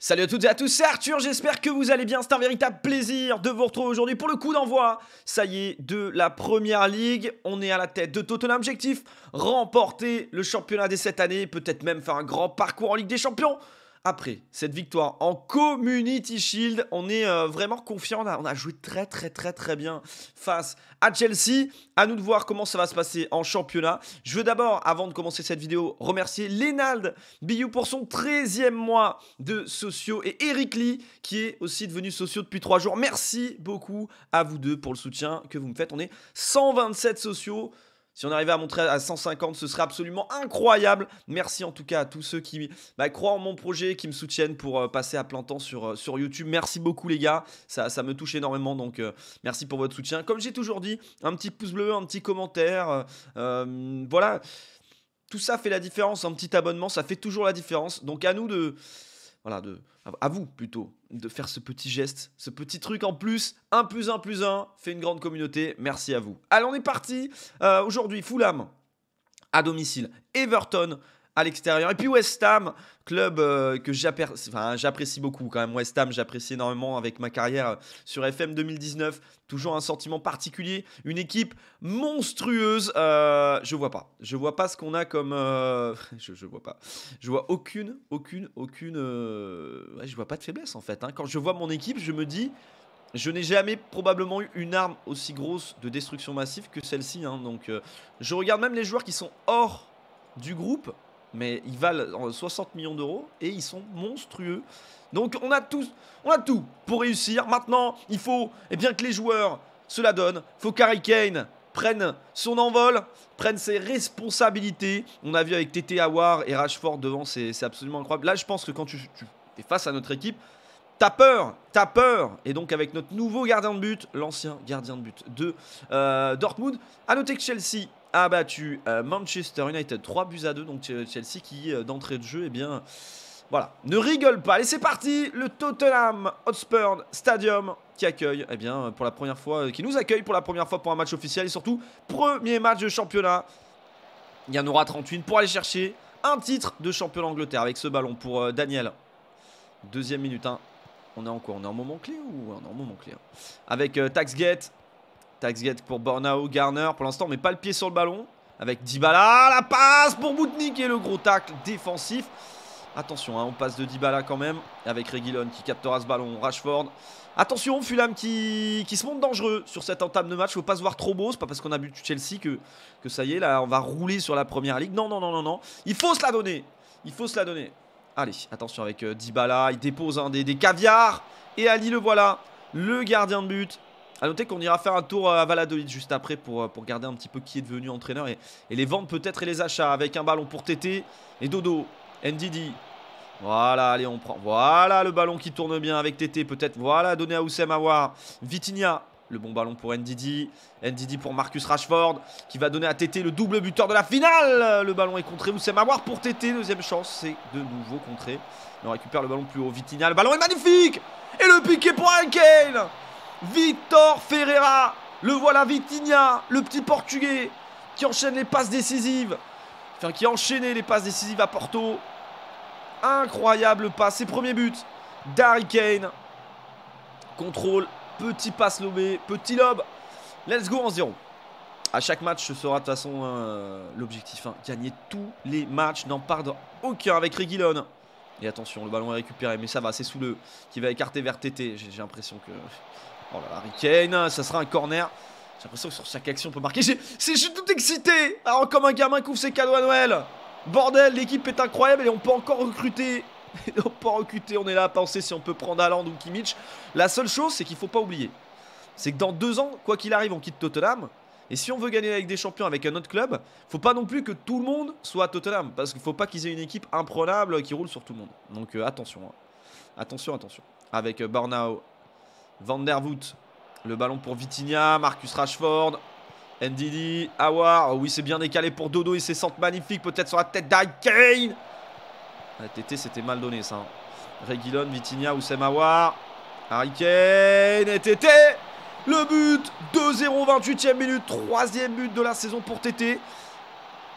Salut à toutes et à tous, c'est Arthur, j'espère que vous allez bien, c'est un véritable plaisir de vous retrouver aujourd'hui pour le coup d'envoi, ça y est, de la première ligue, on est à la tête de Tottenham, objectif, remporter le championnat dès cette année, peut-être même faire un grand parcours en Ligue des Champions. Après cette victoire en Community Shield, on est vraiment confiant. On a joué très bien face à Chelsea. À nous de voir comment ça va se passer en championnat. Je veux d'abord, avant de commencer cette vidéo, remercier Lénald Biou pour son 13e mois de socio et Eric Lee qui est aussi devenu socio depuis 3 jours. Merci beaucoup à vous deux pour le soutien que vous me faites. On est 127 socios. Si on arrivait à monter à 150, ce serait absolument incroyable. Merci en tout cas à tous ceux qui croient en mon projet, qui me soutiennent pour passer à plein temps sur YouTube. Merci beaucoup les gars, ça me touche énormément. Donc merci pour votre soutien. Comme j'ai toujours dit, un petit pouce bleu, un petit commentaire. Voilà, tout ça fait la différence. Un petit abonnement, ça fait toujours la différence. Donc à nous de... Voilà, à vous plutôt, de faire ce petit geste, ce petit truc en plus. 1 plus 1 plus 1 fait une grande communauté, merci à vous. Allez, on est parti. Aujourd'hui, Fulham à domicile, Everton à l'extérieur. Et puis West Ham, club que j'apprécie beaucoup quand même. West Ham, j'apprécie énormément avec ma carrière sur FM 2019. Toujours un sentiment particulier, une équipe monstrueuse. Je vois pas ce qu'on a comme... Je vois aucune... Ouais, je vois pas de faiblesse en fait. Quand je vois mon équipe, je me dis... Je n'ai jamais probablement eu une arme aussi grosse de destruction massive que celle-ci. Donc, je regarde même les joueurs qui sont hors du groupe. Mais ils valent 60 millions d'euros et ils sont monstrueux. Donc on a tout pour réussir. Maintenant, il faut que les joueurs se la donnent. Il faut qu'Harry Kane prenne son envol, prenne ses responsabilités. On a vu avec Tété, Aouar et Rashford devant, c'est absolument incroyable. Là, je pense que quand tu es face à notre équipe, t'as peur. Et donc avec notre nouveau gardien de but, l'ancien gardien de but de Dortmund, à noter que Chelsea a battu Manchester United 3 buts à 2. Donc Chelsea qui d'entrée de jeu, eh bien voilà, ne rigole pas. Allez, c'est parti, le Tottenham Hotspur Stadium qui accueille, eh bien pour la première fois, qui nous accueille pour la première fois pour un match officiel et surtout premier match de championnat. Il y en aura 31 pour aller chercher un titre de champion d'Angleterre avec ce ballon pour Daniel. Deuxième minute, on est en quoi? On est en moment clé ou on est en moment clé avec Taxget pour Bornau, Garner. Pour l'instant, on met pas le pied sur le ballon. Avec Dybala, la passe pour Boutnik et le gros tacle défensif. Attention, on passe de Dybala quand même. Avec Reguilon qui captera ce ballon. Rashford. Attention, Fulham qui se montre dangereux sur cette entame de match. Faut pas se voir trop beau. C'est pas parce qu'on a buté Chelsea que ça y est, là, on va rouler sur la première ligue. Non. Il faut se la donner. Allez, attention avec Dybala. Il dépose un des caviars. Et Ali, le voilà. Le gardien de but. A noter qu'on ira faire un tour à Valladolid juste après pour regarder un petit peu qui est devenu entraîneur et les ventes peut-être et les achats. Avec un ballon pour Tété et Dodo. Ndidi. Voilà, allez, on prend. Voilà le ballon qui tourne bien avec Tété peut-être. Voilà, donné à Houssem Aouar. Vitinha. Le bon ballon pour Ndidi. Ndidi pour Marcus Rashford qui va donner à Tété, le double buteur de la finale. Le ballon est contré. Houssem Aouar pour Tété. Deuxième chance. C'est de nouveau contré. On récupère le ballon plus haut. Vitinha. Le ballon est magnifique. Et le piqué pour Harry Kane. Victor Ferreira, le voilà Vitinha, le petit portugais qui enchaîne les passes décisives, enfin qui enchaînait les passes décisives à Porto. Incroyable passe, ses premiers buts d'Harry Kane. Contrôle, petit passe lobé, petit lob. Let's go en 0. À chaque match, ce sera de toute façon l'objectif, gagner tous les matchs, n'en perdre aucun avec Reguilon. Et attention, le ballon est récupéré, mais ça va, c'est Souleux qui va écarter vers Tété. J'ai l'impression que... Oh là là, Harry Kane, ça sera un corner. J'ai l'impression que sur chaque action, on peut marquer. Je suis tout excité. Alors, comme un gamin qui ouvre ses cadeaux à Noël. Bordel, l'équipe est incroyable et on peut encore recruter. On est là à penser si on peut prendre Haaland ou Kimmich. La seule chose, c'est qu'il ne faut pas oublier. C'est que dans 2 ans, quoi qu'il arrive, on quitte Tottenham. Et si on veut gagner la Ligue des Champions avec un autre club, faut pas non plus que tout le monde soit à Tottenham. Parce qu'il faut pas qu'ils aient une équipe imprenable qui roule sur tout le monde. Donc attention. Attention. Avec Bornau, Van der Voet. Le ballon pour Vitinha, Marcus Rashford, Ndidi, Aouar. Oh oui, c'est bien décalé pour Dodo et ses centres magnifiques. Peut-être sur la tête d'Harry Kane. La TT, c'était mal donné ça. Reguilon, Vitinha, Houssem Aouar. Harry Kane et TT. Le but, 2-0, 28e minute, 3e but de la saison pour Tété.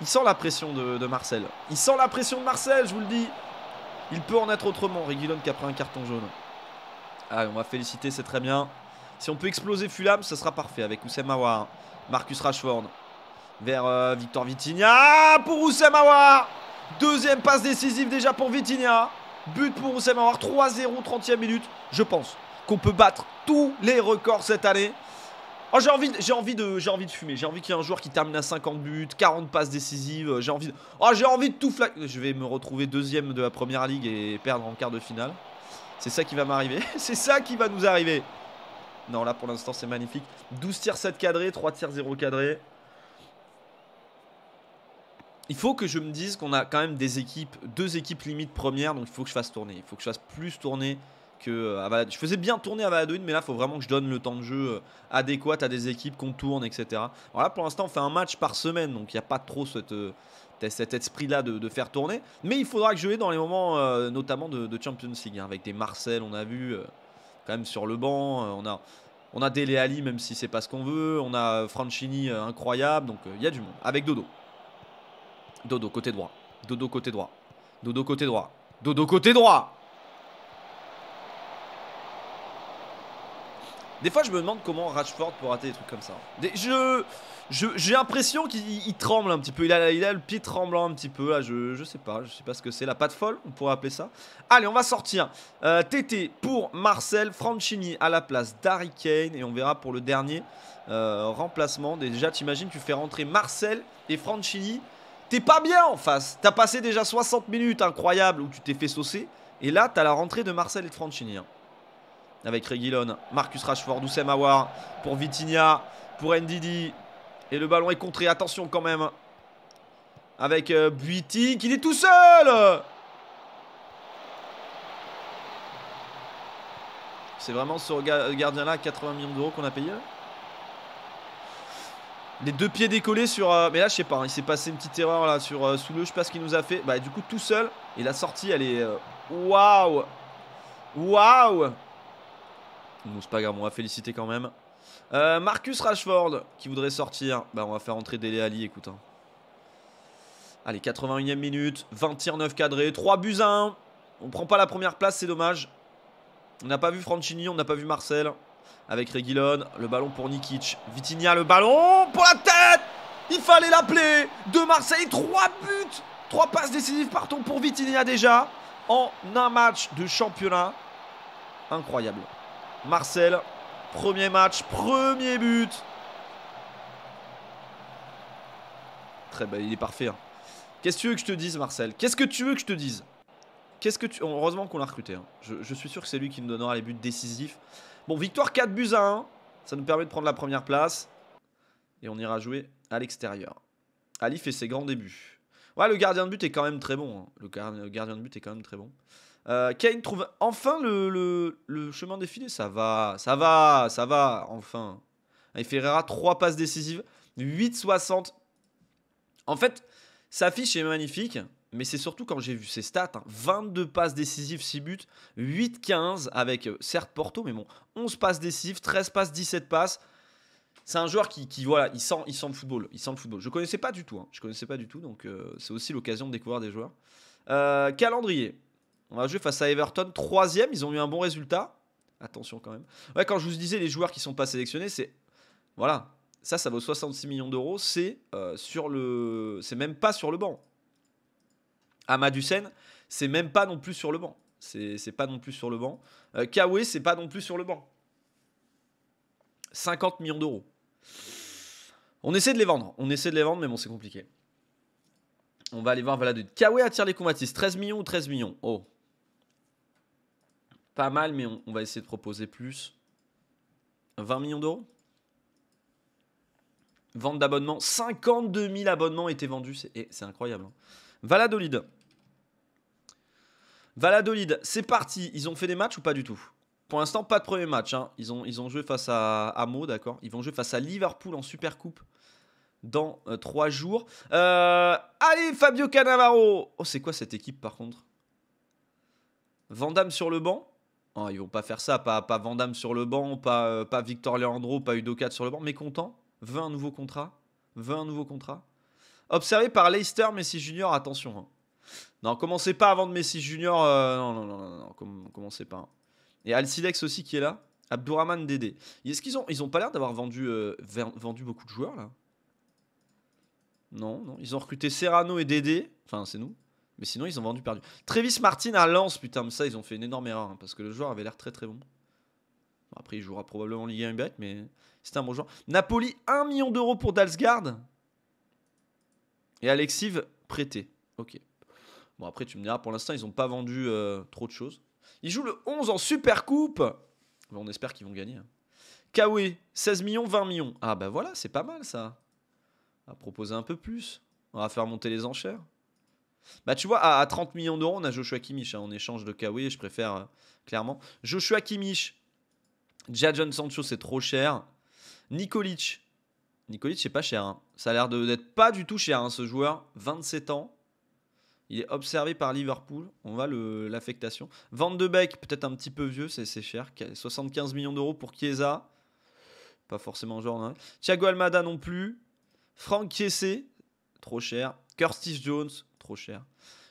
Il sent la pression de Marcel. Je vous le dis. Il peut en être autrement. Reguilon qui a pris un carton jaune. Allez, on va féliciter, c'est très bien. Si on peut exploser Fulham, ce sera parfait avec Houssem Aouar. Marcus Rashford vers Victor Vitinha pour Houssem Aouar. Deuxième passe décisive déjà pour Vitinha. But pour Houssem Aouar. 3-0, 30e minute. Je pense qu'on peut battre tous les records cette année. Oh, j'ai envie de fumer. J'ai envie qu'il y ait un joueur qui termine à 50 buts, 40 passes décisives. J'ai envie de... Oh, j'ai envie de tout flaquer. Je vais me retrouver deuxième de la première ligue et perdre en quart de finale. C'est ça qui va m'arriver. C'est ça qui va nous arriver. Non, là pour l'instant c'est magnifique. 12 tirs 7 cadrés, 3 tirs 0 cadrés. Il faut que je me dise qu'on a quand même des équipes, deux équipes limite premières, donc il faut que je fasse tourner. Il faut que je fasse plus tourner que à Valladolid. Je faisais bien tourner à Valladolid, mais là il faut vraiment que je donne le temps de jeu adéquat à des équipes qu'on tourne, etc. Alors là pour l'instant on fait un match par semaine, donc il n'y a pas trop cet esprit-là de faire tourner. Mais il faudra que je aie dans les moments notamment de Champions League, hein, avec des Marcel, on a vu... quand même sur le banc, on a Dele Alli, même si c'est pas ce qu'on veut. On a Franchini incroyable, donc il y a du monde. Avec Dodo. Dodo côté droit. Dodo côté droit. Dodo côté droit. Dodo côté droit. Des fois, je me demande comment Rashford peut rater des trucs comme ça. J'ai l'impression qu'il tremble un petit peu. Il a le pied tremblant un petit peu. Là, je sais pas ce que c'est. La patte folle, on pourrait appeler ça. Allez, on va sortir. Tété pour Marcel. Franchini à la place d'Harry Kane. Et on verra pour le dernier remplacement. Déjà, t'imagines, tu fais rentrer Marcel et Franchini. T'es pas bien en face. T'as passé déjà 60 minutes incroyables où tu t'es fait saucer. Et là, t'as la rentrée de Marcel et de Franchini. Hein. Avec Reguilon, Marcus Rashford, Houssem Aouar pour Vitinha, pour Ndidi. Et le ballon est contré, attention quand même. Avec Buiti, qui est tout seul. C'est vraiment ce gardien-là, 80 millions d'euros qu'on a payé. Les deux pieds décollés sur... mais là, je sais pas, hein, il s'est passé une petite erreur là sur Souleux, je sais pas ce qu'il nous a fait. Bah, du coup, tout seul. Et la sortie, elle est... Waouh. Waouh. Non, c'est pas grave, on va féliciter quand même. Marcus Rashford qui voudrait sortir. Bah, on va faire entrer Dele Alli, écoute. Hein. Allez, 81e minute. 20 tirs 9 cadrés. 3 buts à 1. On prend pas la première place, c'est dommage. On n'a pas vu Franchini, on n'a pas vu Marcel. Avec Reguilon, le ballon pour Nikic. Vitinha, le ballon pour la tête. Il fallait l'appeler. De Marseille, 3 buts. 3 passes décisives, partons pour Vitinha déjà. En un match de championnat. Incroyable. Marcel, premier match, premier but. Très bien, il est parfait. Hein. Qu'est-ce que tu veux que je te dise, Marcel? Qu'est-ce que tu veux que je te dise? Qu'est-ce que tu... Heureusement qu'on l'a recruté. Hein. Je suis sûr que c'est lui qui nous donnera les buts décisifs. Bon, victoire 4 buts à 1. Ça nous permet de prendre la première place. Et on ira jouer à l'extérieur. Ali fait ses grands débuts. Ouais, le gardien de but est quand même très bon. Hein. Le gardien de but est quand même très bon. Kane trouve enfin le chemin défilé. Ça va, enfin. Il Ferreira, 3 passes décisives, 8,60. En fait, sa fiche est magnifique, mais c'est surtout quand j'ai vu ses stats. Hein, 22 passes décisives, 6 buts, 8,15 avec, certes, Porto, mais bon, 11 passes décisives, 13 passes, 17 passes. C'est un joueur qui voilà, il sent le football. Il sent le football. Je ne connaissais pas du tout, hein, donc c'est aussi l'occasion de découvrir des joueurs. Calendrier. On va jouer face à Everton, 3e, ils ont eu un bon résultat. Attention quand même. Ouais, quand je vous disais les joueurs qui ne sont pas sélectionnés, c'est... Voilà, ça vaut 66 millions d'euros, c'est sur le... C'est même pas sur le banc. Amadusen, c'est même pas non plus sur le banc. C'est pas non plus sur le banc. Kawé, c'est pas non plus sur le banc. 50 millions d'euros. On essaie de les vendre, mais bon, c'est compliqué. On va aller voir Valladolid. Kawé attire les combattistes, 13 millions ou 13 millions. Oh. Pas mal, mais on va essayer de proposer plus. 20 millions d'euros. Vente d'abonnements. 52 000 abonnements étaient vendus. C'est incroyable. Hein. Valladolid. C'est parti. Ils ont fait des matchs ou pas du tout? Pour l'instant, pas de premier match. Hein. Ils ont joué face à Amo, d'accord. Ils vont jouer face à Liverpool en Supercoupe dans 3 jours. Allez, Fabio Cannavaro. Oh, c'est quoi cette équipe, par contre? Van Damme sur le banc. Oh, ils vont pas faire ça, pas Van Damme sur le banc, pas Victor Leandro, pas Udokat sur le banc, mais content. 20 nouveaux contrats. Observé par Leicester, Messi Junior, attention. Hein. Non, commencez pas à vendre Messi Junior. Non, commencez pas. Et Alcidex aussi qui est là. Abdourahmane Dédé. Est-ce qu'ils ont, ils ont pas l'air d'avoir vendu, vendu beaucoup de joueurs là? Non, non. Ils ont recruté Serrano et Dédé. Enfin, c'est nous. Mais sinon, ils ont vendu perdu. Trévis Martin à Lens. Putain, mais ça, ils ont fait une énorme erreur. Hein, parce que le joueur avait l'air très très bon. Bon, après, il jouera probablement Ligue 1 Ibérique, mais c'était un bon joueur. Napoli, 1 million d'euros pour Dalsgaard. Et Alexiv, prêté. Ok. Bon, après, tu me diras, pour l'instant, ils n'ont pas vendu trop de choses. Ils jouent le 11 en Supercoupe. On espère qu'ils vont gagner. Hein. Kawé, 16 millions, 20 millions. Ah, bah voilà, c'est pas mal, ça. On va proposer un peu plus. On va faire monter les enchères. Bah, tu vois, à 30 millions d'euros, on a Joshua Kimmich. Hein, en échange de Kawé, je préfère clairement. Joshua Kimmich. Jadon Sancho, c'est trop cher. Nikolic. Nikolic, c'est pas cher. Hein. Ça a l'air d'être pas du tout cher, hein, ce joueur. 27 ans. Il est observé par Liverpool. On va l'affectation. Van de Beek, peut-être un petit peu vieux, c'est cher. 75 millions d'euros pour Chiesa. Pas forcément genre. Hein. Thiago Almada non plus. Franck Chiessé, trop cher. Curtis Jones, trop cher.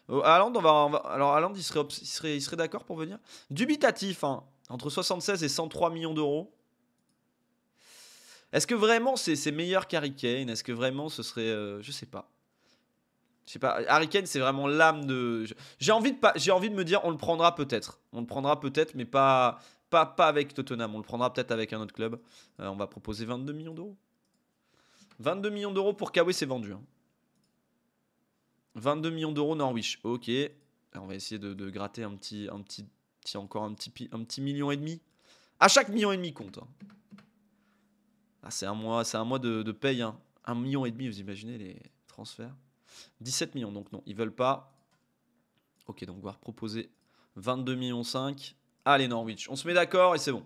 Haaland, alors Haaland, il serait d'accord pour venir. Dubitatif, hein. Entre 76 et 103 millions d'euros. Est-ce que vraiment c'est meilleur qu'Harry Kane? Est-ce que vraiment ce serait... je sais pas. Je sais pas. Harry Kane, c'est vraiment l'âme de... J'ai envie de me dire, on le prendra peut-être. On le prendra peut-être, mais pas avec Tottenham. On le prendra peut-être avec un autre club. On va proposer 22 millions d'euros. 22 millions d'euros pour Kawé, c'est vendu. Hein. 22 millions d'euros Norwich. Ok. Alors, on va essayer de gratter encore un petit million et demi. À chaque million et demi compte. Hein. Ah, c'est un mois de paye. Hein. Un million et demi, vous imaginez les transferts. 17 millions, donc non, ils veulent pas. Ok, donc on va proposer 22,5 millions. Allez, Norwich, on se met d'accord et c'est bon.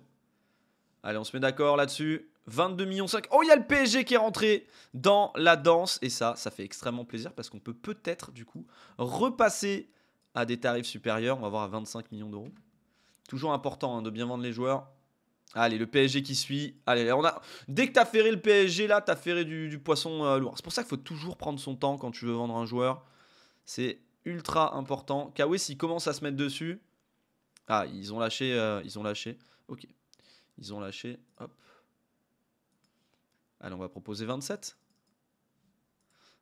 Allez, on se met d'accord là-dessus. 22,5 millions. Oh, il y a le PSG qui est rentré dans la danse. Et ça fait extrêmement plaisir parce qu'on peut peut-être, du coup, repasser à des tarifs supérieurs. On va voir à 25 millions d'euros. Toujours important hein, de bien vendre les joueurs. Allez, le PSG qui suit. Allez, on a... Dès que tu as ferré le PSG, là, tu as ferré du poisson lourd. C'est pour ça qu'il faut toujours prendre son temps quand tu veux vendre un joueur. C'est ultra important. Kawé, s'il commence à se mettre dessus... Ah, ils ont lâché. Ok. Ils ont lâché. Hop. Allez, on va proposer 27.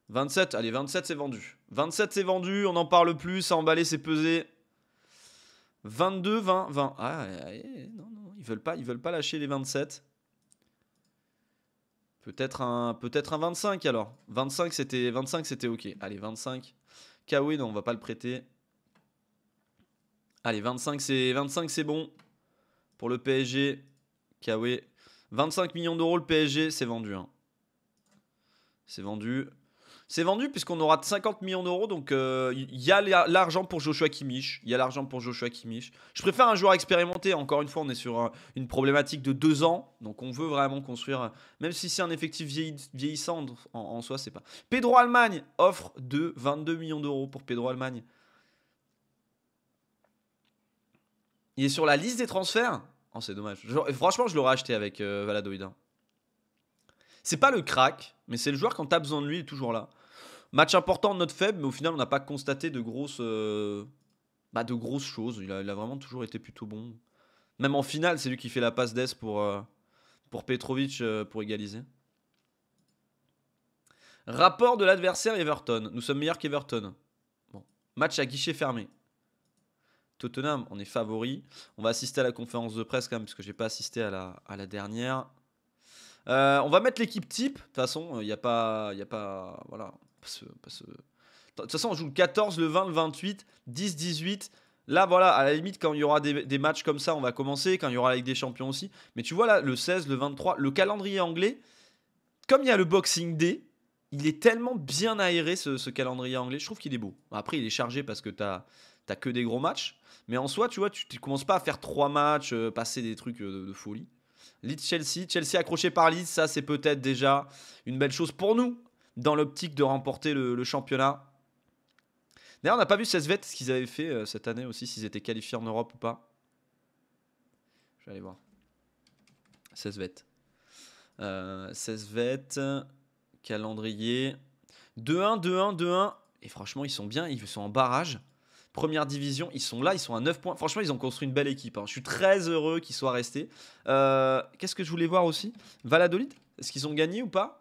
27, allez, 27, c'est vendu. 27, c'est vendu, on n'en parle plus, ça emballé, c'est pesé. 22, 20, 20. Ah, non, ils veulent pas lâcher les 27. Peut-être un 25, alors. 25, c'était OK. Allez, 25. Kawé, non, on va pas le prêter. Allez, 25, c'est bon. Pour le PSG, Kawé. 25 millions d'euros, le PSG, c'est vendu. Hein. C'est vendu. C'est vendu puisqu'on aura 50 millions d'euros. Donc, il y a l'argent pour Joshua Kimmich. Il y a l'argent pour Joshua Kimmich. Je préfère un joueur expérimenté. Encore une fois, on est sur une problématique de 2 ans. Donc, on veut vraiment construire... même si c'est un effectif vieillissant, en soi, c'est pas... Pedro Allemagne, offre de 22 millions d'euros pour Pedro Allemagne. Il est sur la liste des transferts. Oh, c'est dommage. Franchement, je l'aurais acheté avec Valladolid. Hein. C'est pas le crack, mais c'est le joueur quand t'as besoin de lui, il est toujours là. Match important, note faible, mais au final, on n'a pas constaté de grosses choses. Il a vraiment toujours été plutôt bon. Même en finale, c'est lui qui fait la passe d'Es pour Petrovic pour égaliser. Rapport de l'adversaire Everton. Nous sommes meilleurs qu'Everton. Bon. Match à guichet fermé. Tottenham, on est favori. On va assister à la conférence de presse quand même, parce que j'ai pas assisté à la dernière. On va mettre l'équipe type. De toute façon, il n'y a pas... Voilà. De toute façon, on joue le 14, le 20, le 28, 10, 18. Là, voilà, à la limite, quand il y aura des matchs comme ça, on va commencer. Quand il y aura la Ligue des Champions aussi. Mais tu vois, là, le 16, le 23, le calendrier anglais, comme il y a le Boxing Day, il est tellement bien aéré, ce calendrier anglais. Je trouve qu'il est beau. Après, il est chargé parce que tu n'as que des gros matchs. Mais en soi, tu vois, tu ne commences pas à faire 3 matchs, passer des trucs de folie. Leeds-Chelsea, Chelsea accroché par Leeds, ça c'est peut-être déjà une belle chose pour nous dans l'optique de remporter le championnat. D'ailleurs, on n'a pas vu 16 vets ce qu'ils avaient fait cette année aussi, s'ils étaient qualifiés en Europe ou pas. Je vais aller voir. 16 vets. 16 vets, calendrier. 2-1, 2-1, 2-1. Et franchement, ils sont bien, ils sont en barrage. Première division, ils sont là, ils sont à 9 points. Franchement, ils ont construit une belle équipe, hein. Je suis très heureux qu'ils soient restés. Qu'est-ce que je voulais voir aussi? Valladolid, est-ce qu'ils ont gagné ou pas?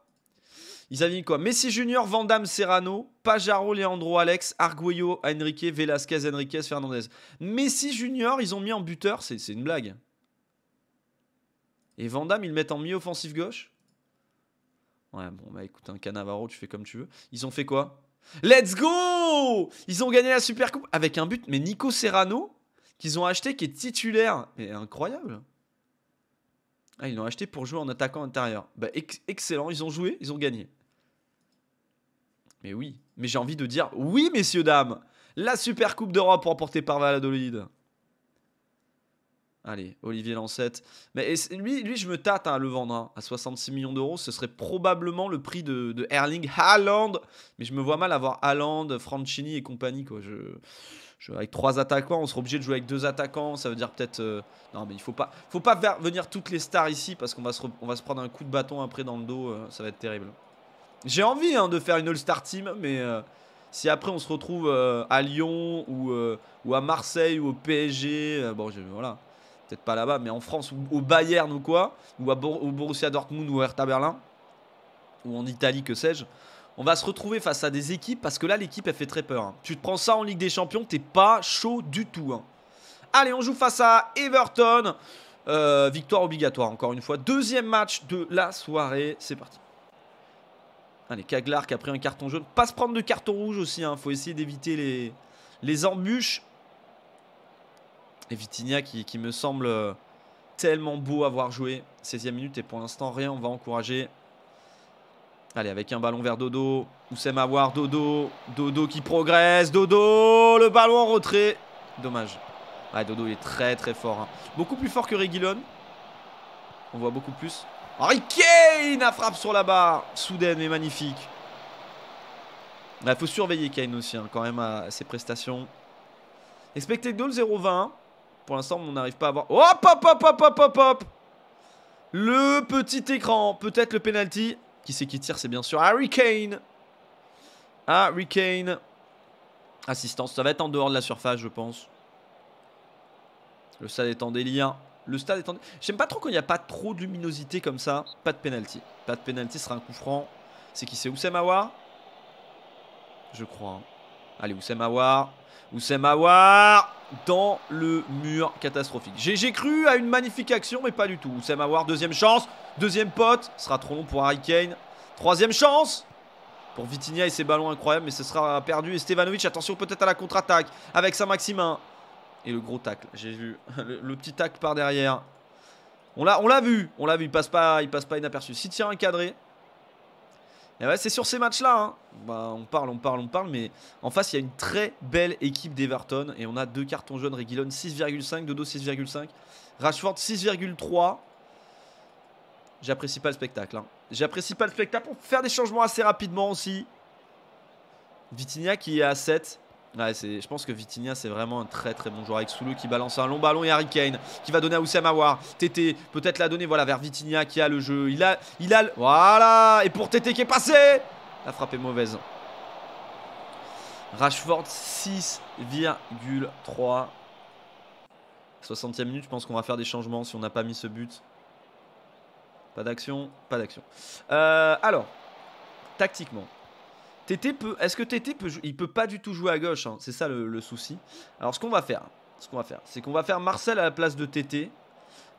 Ils avaient mis quoi? Messi Junior, Van Damme, Serrano, Pajaro, Leandro, Alex, Arguello, Enrique, Velasquez, Enriquez, Fernandez. Messi Junior, ils ont mis en buteur, c'est une blague. Et Van Damme, ils le mettent en milieu offensif gauche. Ouais, bon, bah écoute, un Cannavaro, tu fais comme tu veux. Ils ont fait quoi? Let's go! Ils ont gagné la Super Coupe avec un but. Mais Nico Serrano, qu'ils ont acheté, qui est titulaire. Mais incroyable. Ah, ils l'ont acheté pour jouer en attaquant intérieur. Bah, excellent, ils ont joué, ils ont gagné. Mais oui, mais j'ai envie de dire oui, messieurs, dames. La Super Coupe d'Europe remportée par Valladolid. Allez, Olivier Lancette. Mais lui, je me tâte à le vendre, hein, à 66 millions d'euros. Ce serait probablement le prix de Erling Haaland. Mais je me vois mal avoir Haaland, Franchini et compagnie, quoi. Avec 3 attaquants, on sera obligé de jouer avec 2 attaquants. Ça veut dire peut-être... Non, mais il ne faut pas venir toutes les stars ici parce qu'on va se prendre un coup de bâton après dans le dos. Ça va être terrible. J'ai envie, hein, de faire une All-Star Team, mais... Si après on se retrouve à Lyon ou à Marseille ou au PSG... voilà... Peut-être pas là-bas, mais en France, ou au Bayern ou quoi, ou au Borussia Dortmund ou au Hertha Berlin, ou en Italie, que sais-je. On va se retrouver face à des équipes, parce que là, l'équipe, elle fait très peur, hein. Tu te prends ça en Ligue des Champions, t'es pas chaud du tout, hein. Allez, on joue face à Everton. Victoire obligatoire, encore une fois. Deuxième match de la soirée. C'est parti. Allez, Kaglar qui a pris un carton jaune. Pas se prendre de carton rouge aussi, hein. Faut essayer d'éviter les embûches. Et Vitinha qui me semble tellement beau avoir joué. 16e minute et pour l'instant rien, on va encourager. Allez, avec un ballon vers Dodo. Houssem Aouar, Dodo. Dodo qui progresse. Dodo, le ballon en retrait. Dommage. Ouais, Dodo il est très très fort, hein. Beaucoup plus fort que Reguilon. On voit beaucoup plus. Harry Kane a frappe sur la barre. Soudaine et magnifique. Il faut surveiller Kane aussi, hein, quand même, à ses prestations. Expected goal 0-20. Pour l'instant, on n'arrive pas à voir. Hop, hop, hop, hop, hop, hop, hop. Le petit écran. Peut-être le penalty. Qui c'est qui tire? C'est bien sûr Harry Kane. Harry Kane. Assistance. Ça va être en dehors de la surface, je pense. Le stade est en délire. Le stade est en... J'aime pas trop quand il n'y a pas trop de luminosité comme ça. Pas de penalty. Pas de penalty, ce sera un coup franc. C'est qui? C'est Houssem Aouar, je crois. Allez, Houssem Aouar. Houssem Aouar dans le mur, catastrophique. J'ai cru à une magnifique action, mais pas du tout. Houssem Aouar, deuxième chance. Deuxième pote. Ce sera trop long pour Harry Kane. Troisième chance pour Vitinha et ses ballons incroyables, mais ce sera perdu. Et Stevanovic, attention peut-être à la contre-attaque avec sa Maximin. Et le gros tacle, j'ai vu. Le petit tacle par derrière. On l'a vu. Il passe pas inaperçu. S'il tire un cadré. Et ouais, c'est sur ces matchs-là, hein. Bah, on parle, mais en face, il y a une très belle équipe d'Everton. Et on a 2 cartons jaunes, Reguilon 6,5, Dodo 6,5, Rashford 6,3. J'apprécie pas le spectacle, hein. J'apprécie pas le spectacle. Pour faire des changements assez rapidement aussi. Vitinha qui est à 7. Ouais, je pense que Vitinha, c'est vraiment un très très bon joueur. Avec Soulou qui balance un long ballon et Harry Kane qui va donner à Houssem Aouar. Tété peut-être la donner, voilà, vers Vitinha qui a le jeu. Voilà. Et pour Tété qui est passé. La frappe est mauvaise. Rashford 6,3. 60e minute, je pense qu'on va faire des changements si on n'a pas mis ce but. Pas d'action. Alors, tactiquement, est-ce que Tété peut jouer? Il peut pas du tout jouer à gauche, hein. C'est ça le souci. Alors ce qu'on va faire, c'est qu'on va faire Marcel à la place de Tété.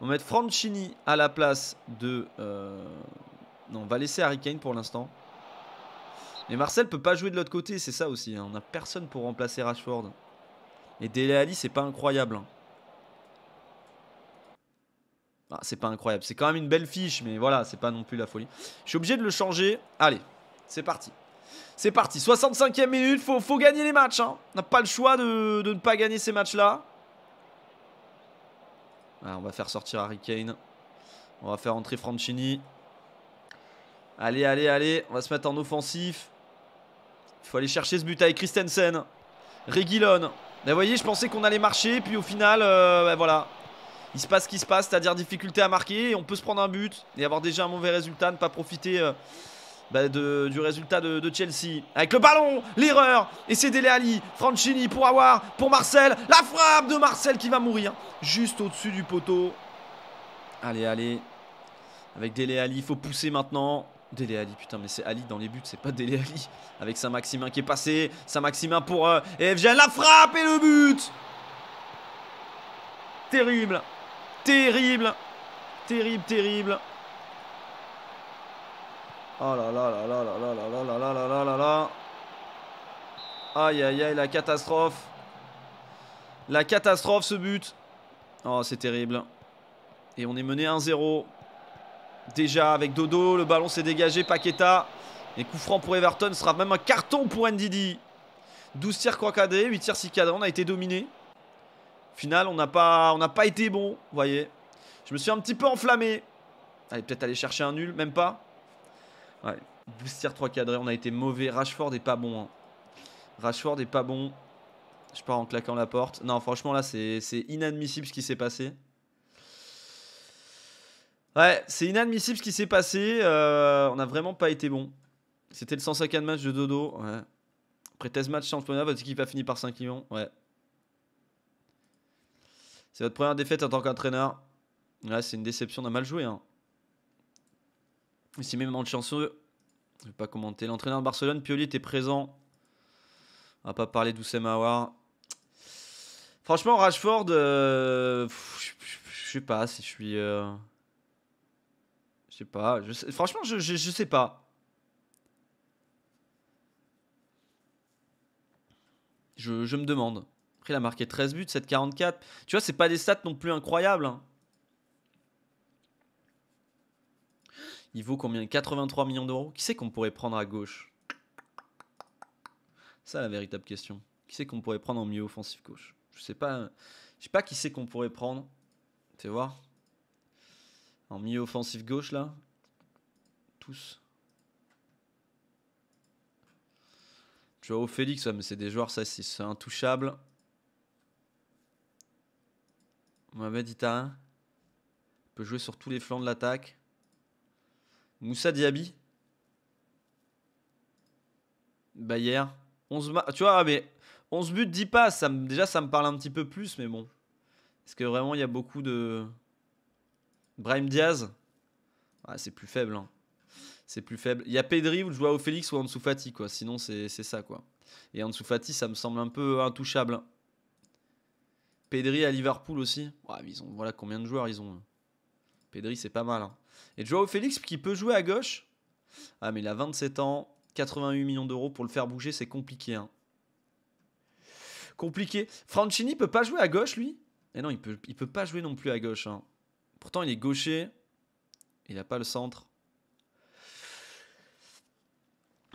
On va mettre Franchini à la place de... Non, on va laisser Harry Kane pour l'instant. Mais Marcel peut pas jouer de l'autre côté, c'est ça aussi, hein. On a personne pour remplacer Rashford. Et Dele Alli, c'est pas incroyable, hein. Ah, c'est pas incroyable, c'est quand même une belle fiche, mais voilà, c'est pas non plus la folie. Je suis obligé de le changer. Allez, c'est parti. 65e minute, faut gagner les matchs, hein. On n'a pas le choix de ne pas gagner ces matchs-là. On va faire sortir Harry Kane. On va faire entrer Franchini. Allez, on va se mettre en offensif. Il faut aller chercher ce but avec Christensen. Reguilon. Vous voyez, je pensais qu'on allait marcher, puis au final, voilà. Il se passe ce qui se passe, c'est-à-dire difficulté à marquer. Et on peut se prendre un but et avoir déjà un mauvais résultat, ne pas profiter... du résultat de Chelsea. Avec le ballon, l'erreur, et c'est Dele Alli, Franchini pour Aouar, pour Marcel, la frappe de Marcel qui va mourir, juste au-dessus du poteau. Allez, allez, avec Dele Alli, il faut pousser maintenant. Dele Alli, putain, mais c'est Ali dans les buts, c'est pas Dele Alli. Avec Saint-Maximin qui est passé, Saint-Maximin pour EFGN, la frappe et le but. Terrible, terrible, terrible, terrible. Oh là là là là là là là là là là là là là. Aïe aïe aïe, la catastrophe. La catastrophe ce but. Oh c'est terrible. Et on est mené 1-0. Déjà avec Dodo, le ballon s'est dégagé, Paqueta. Et coup franc pour Everton, ce sera même un carton pour Ndidi. 12 tirs croisés, 8 tirs 6 cadrés, on a été dominé. Final, on n'a pas été bon, vous voyez. Je me suis un petit peu enflammé. Allez, peut-être aller chercher un nul, même pas. Ouais, 12 tirs, 3 cadrés, on a été mauvais. Rashford est pas bon. Hein. Rashford est pas bon. Je pars en claquant la porte. Non, franchement, là, c'est inadmissible ce qui s'est passé. Ouais, c'est inadmissible ce qui s'est passé. On n'a vraiment pas été bon. C'était le 105e match de Dodo. Ouais. Après 13 matchs championnat, votre équipe a fini par 5 millions. Ouais. C'est votre première défaite en tant qu'entraîneur. Ouais, c'est une déception, on a mal joué. Hein. C'est même chanceux. Je ne vais pas commenter. L'entraîneur de Barcelone, Pioli, était présent. On va pas parler d'Houssem Aouar. Franchement, Rashford, je sais pas si je suis... Je sais pas. Franchement, je sais pas. Je me demande. Après, il a marqué 13 buts, 7,44. Tu vois, c'est pas des stats non plus incroyables. Hein. Il vaut combien? 83 millions d'euros. Qui c'est qu'on pourrait prendre à gauche? Ça, la véritable question. Qui c'est qu'on pourrait prendre en milieu offensif gauche? Je sais pas qui c'est qu'on pourrait prendre. Tu vois? En milieu offensif gauche, là. Tous. Tu vois, au Félix, ouais, mais c'est des joueurs, ça, c'est intouchable. Mohamed Ita peut jouer sur tous les flancs de l'attaque. Moussa Diaby, Bayer, 11 tu vois, mais 11 buts, 10 passes, ça déjà ça me parle un petit peu plus, mais bon. Est-ce que vraiment il y a beaucoup de... Brahim Diaz, ah, c'est plus faible, hein. C'est plus faible. Il y a Pedri ou le joueur au Félix ou Ansu Fati, quoi. Sinon c'est ça, quoi. Et Ansu Fati, ça me semble un peu intouchable. Pedri à Liverpool aussi. Ouais, mais ils ont, voilà combien de joueurs ils ont. Pedri, c'est pas mal. Hein. Et Joao Félix qui peut jouer à gauche. Ah, mais il a 27 ans. 88 millions d'euros pour le faire bouger, c'est compliqué. Hein. Compliqué. Franchini peut pas jouer à gauche, lui. Et non, il peut pas jouer non plus à gauche. Hein. Pourtant, il est gaucher. Il n'a pas le centre.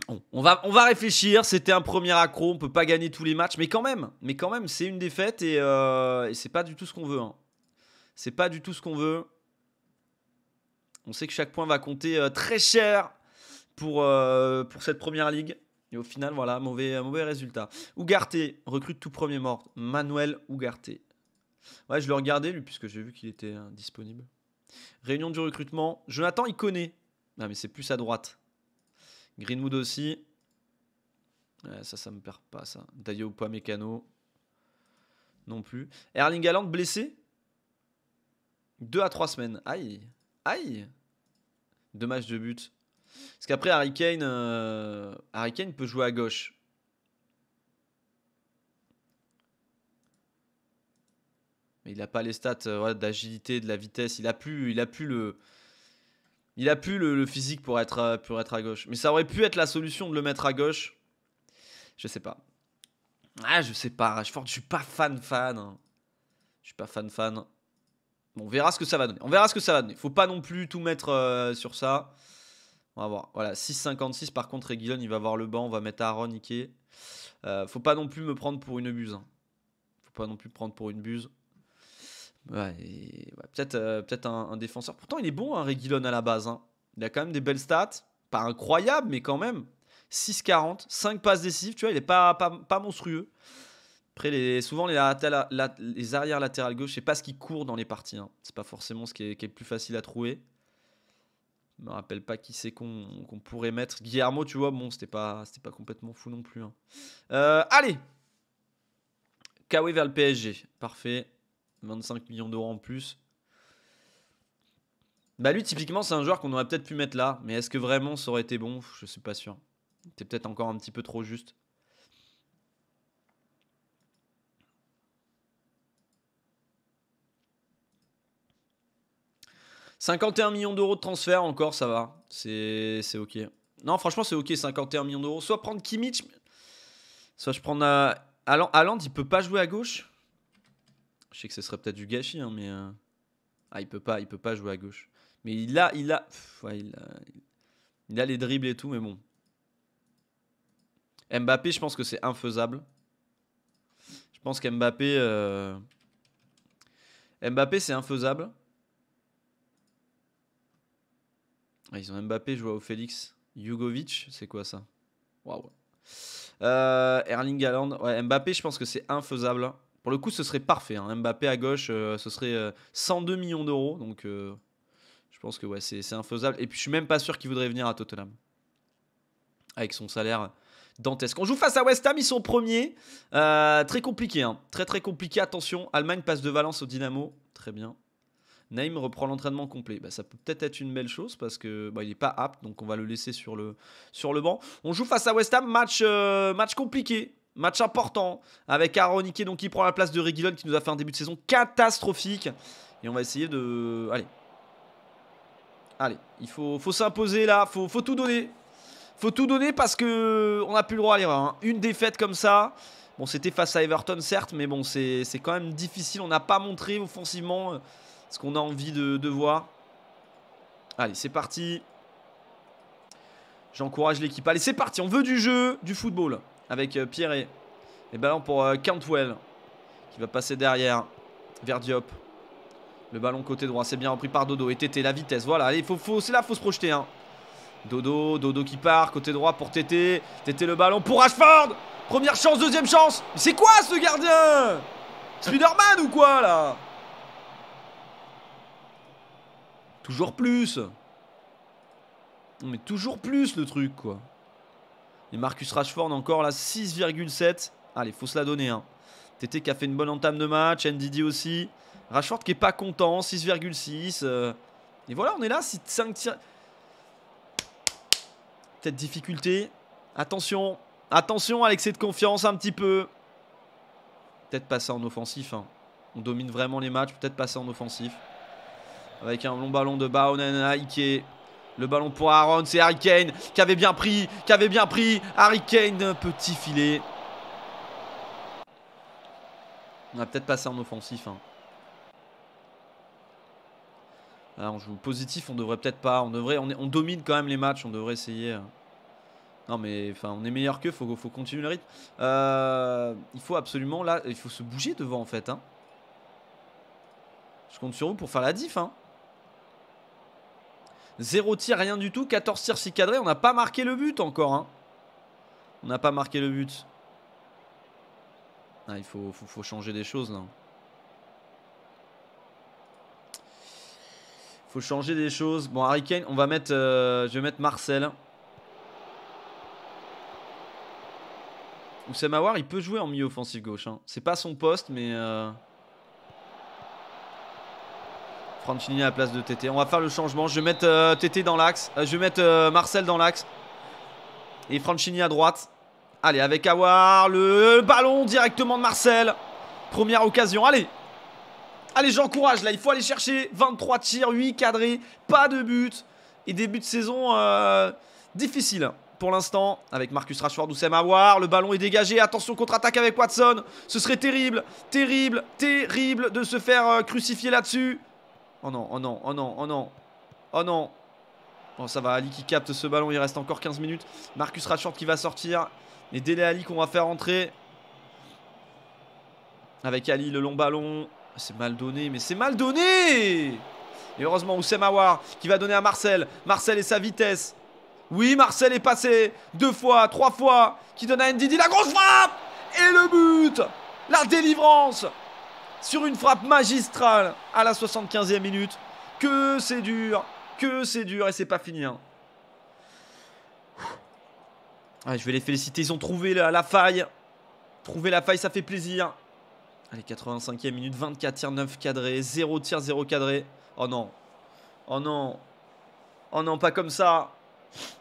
Bon, on va réfléchir. C'était un premier accro. On peut pas gagner tous les matchs. Mais quand même c'est une défaite. Et c'est pas du tout ce qu'on veut. Hein. C'est pas du tout ce qu'on veut. On sait que chaque point va compter très cher pour cette première ligue. Et au final, voilà, mauvais résultat. Ugarte, recrute tout premier mort. Manuel Ugarte. Ouais, je le regardais, lui, puisque j'ai vu qu'il était disponible. Réunion du recrutement. Jonathan, il connaît. Non, mais c'est plus à droite. Greenwood aussi. Ouais, ça me perd pas, ça. Dayo Upamecano. Non plus. Erling Haaland, blessé. 2 à 3 semaines. Aïe. Aïe. 2 matchs de but. Parce qu'après Harry Kane peut jouer à gauche. Mais il n'a pas les stats voilà, d'agilité, de la vitesse. Il a plus le physique pour être à gauche. Mais ça aurait pu être la solution de le mettre à gauche. Je sais pas. Ah, je sais pas. Rashford, je suis pas fan. Je suis pas fan. Bon, on verra ce que ça va donner. On verra ce que ça va donner. Faut pas non plus tout mettre sur ça. On va voir. Voilà, 6,56. Par contre, Reguilon, il va voir le banc. On va mettre Aaron, Ike. Faut pas non plus me prendre pour une buse. Hein. Faut pas non plus prendre pour une buse. Ouais, peut-être un défenseur. Pourtant, il est bon, hein, Reguilon, à la base. Hein. Il a quand même des belles stats. Pas incroyable, mais quand même. 6,40. 5 passes décisives. Tu vois, il est pas monstrueux. Après, souvent, les arrières latérales gauche, c'est pas ce qui court dans les parties. Hein. C'est pas forcément ce qui est le plus facile à trouver. Je me rappelle pas qui c'est qu'on pourrait mettre. Guillermo, tu vois, bon, c'était pas complètement fou non plus. Hein. Allez, Kawé vers le PSG. Parfait. 25 millions d'euros en plus. Bah lui, typiquement, c'est un joueur qu'on aurait peut-être pu mettre là. Mais est-ce que vraiment ça aurait été bon? Je suis pas sûr. C'était peut-être encore un petit peu trop juste. « 51 millions d'euros de transfert, encore, ça va. C'est OK. » Non, franchement, c'est OK, 51 millions d'euros. Soit prendre Kimmich, soit je prends Haaland, il peut pas jouer à gauche. Je sais que ce serait peut-être du gâchis, hein, mais... Ah, il peut pas jouer à gauche. Mais il a les dribbles et tout, mais bon. Mbappé, je pense que c'est infaisable. Je pense qu'Mbappé... Mbappé, c'est infaisable. Ah, ils ont Mbappé, Joao Félix, Jugovic, c'est quoi ça? Waouh. Erling Haaland, ouais, Mbappé, je pense que c'est infaisable. Pour le coup, ce serait parfait. Hein. Mbappé à gauche, ce serait 102 millions d'euros. Donc, je pense que ouais, c'est infaisable. Et puis, je suis même pas sûr qu'il voudrait venir à Tottenham. Avec son salaire dantesque. On joue face à West Ham, ils sont premiers. Très compliqué, hein. Très compliqué. Attention, Allemagne passe de Valence au Dynamo. Très bien. Naïm reprend l'entraînement complet. Bah, ça peut peut-être être une belle chose parce que bah, il n'est pas apte, donc on va le laisser sur le banc. On joue face à West Ham, match compliqué, match important, avec Aronike donc qui prend la place de Reguilon qui nous a fait un début de saison catastrophique. Et on va essayer de... Allez, il faut s'imposer là, faut tout donner. Faut tout donner parce que on n'a plus le droit à l'erreur. Hein. Une défaite comme ça... Bon, c'était face à Everton, certes, mais bon, c'est quand même difficile. On n'a pas montré offensivement... ce qu'on a envie de voir. Allez, c'est parti. J'encourage l'équipe. Allez, c'est parti. On veut du jeu, du football. Avec Pierret. Les ballons pour Cantwell. Qui va passer derrière. Vers Diop. Le ballon côté droit. C'est bien repris par Dodo. Et Tété, la vitesse. Voilà. Allez, c'est là, faut se projeter. Hein. Dodo qui part. Côté droit pour Tété. Tété, le ballon pour Rashford. Première chance, deuxième chance. Mais c'est quoi ce gardien? Spider-Man ou quoi là? Toujours plus. Non mais toujours plus le truc quoi. Et Marcus Rashford encore là, 6,7. Allez, faut se la donner. Hein. Tété qui a fait une bonne entame de match, Ndidi aussi. Rashford qui est pas content, 6,6. Et voilà, on est là, 5 tirs. Peut-être difficulté. Attention, attention à l'excès de confiance un petit peu. Peut-être passer en offensif. Hein. On domine vraiment les matchs, peut-être passer en offensif. Avec un long ballon de Baonana, Ike. Le ballon pour Aaron, c'est Harry Kane qui avait bien pris, Harry Kane, petit filet. On va peut-être passer en offensif. Hein. Là, on joue positif, on devrait peut-être pas. On domine quand même les matchs, on devrait essayer. Non mais enfin, on est meilleur qu'eux, faut continuer le rythme. Il faut absolument là, il faut se bouger devant en fait. Hein. Je compte sur vous pour faire la diff. Hein. 0 tir, rien du tout. 14 tirs, 6 cadrés. On n'a pas marqué le but encore. Hein. On n'a pas marqué le but. Ah, il faut changer des choses. Là. Il faut changer des choses. Bon, Harry Kane, on va mettre, je vais mettre Marcel. Houssem Aouar, il peut jouer en milieu offensif gauche. Hein. C'est pas son poste, mais... Franchini à la place de Tété. On va faire le changement. Je vais mettre Tété dans l'axe. Je vais mettre Marcel dans l'axe. Et Franchini à droite. Allez, avec Aouar. Le ballon directement de Marcel. Première occasion. Allez. Allez, j'encourage. Là, il faut aller chercher. 23 tirs, 8 cadrés. Pas de but. Et début de saison difficile pour l'instant. Avec Marcus Rashford, Houssem Aouar. Le ballon est dégagé. Attention, contre-attaque avec Watson. Ce serait terrible. Terrible. Terrible de se faire crucifier là-dessus. Oh non, oh non, oh non, oh non. Oh non. Bon, ça va, Ali qui capte ce ballon. Il reste encore 15 minutes. Marcus Rashford qui va sortir. Et Dele Alli qu'on va faire entrer. Avec Ali, le long ballon. C'est mal donné, mais c'est mal donné. Et heureusement, Houssem Aouar qui va donner à Marcel. Marcel et sa vitesse. Oui, Marcel est passé 2 fois, 3 fois. Qui donne à Ndidi la grosse frappe. Et le but. La délivrance. Sur une frappe magistrale à la 75e minute. Que c'est dur. que c'est dur et c'est pas fini. Hein. Allez, je vais les féliciter, ils ont trouvé la faille. Trouver la faille, ça fait plaisir. Allez, 85e minute, 24 tirs, 9 cadrés, 0 tirs, 0 cadrés. Oh non. Oh non. Oh non, pas comme ça.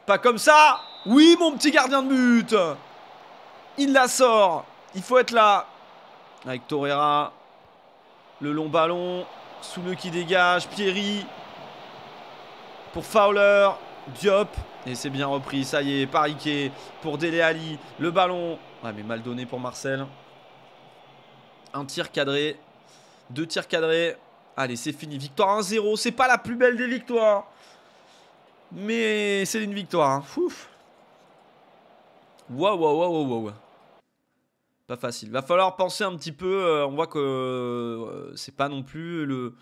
Pas comme ça. Oui, mon petit gardien de but. Il la sort. Il faut être là. Avec Torreira. Le long ballon. Soumeux qui dégage. Pierry. Pour Fowler. Diop. Et c'est bien repris. Ça y est. Pariquet. Pour Dele Alli. Le ballon. Ouais, mais mal donné pour Marcel. Un tir cadré. 2 tirs cadrés. Allez, c'est fini. Victoire 1-0. C'est pas la plus belle des victoires. Mais c'est une victoire. Hein. Fouf. Waouh, waouh, waouh, waouh. Pas facile. Va falloir penser un petit peu. On voit que c'est pas non plus le.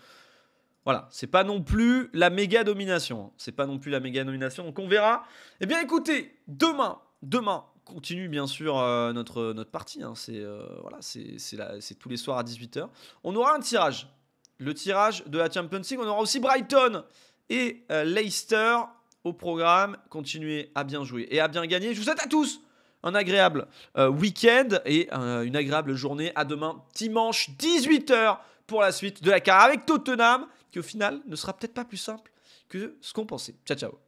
Voilà, c'est pas non plus la méga domination. C'est pas non plus la méga domination. Donc on verra. Eh bien, écoutez, demain, continue bien sûr notre partie. Hein. C'est voilà, c'est tous les soirs à 18 h. On aura un tirage. Le tirage de la Champions League. On aura aussi Brighton et Leicester au programme. Continuez à bien jouer et à bien gagner. Je vous souhaite à tous un agréable week-end et une agréable journée. À demain, dimanche, 18 h pour la suite de la carrière avec Tottenham, qui au final ne sera peut-être pas plus simple que ce qu'on pensait. Ciao, ciao.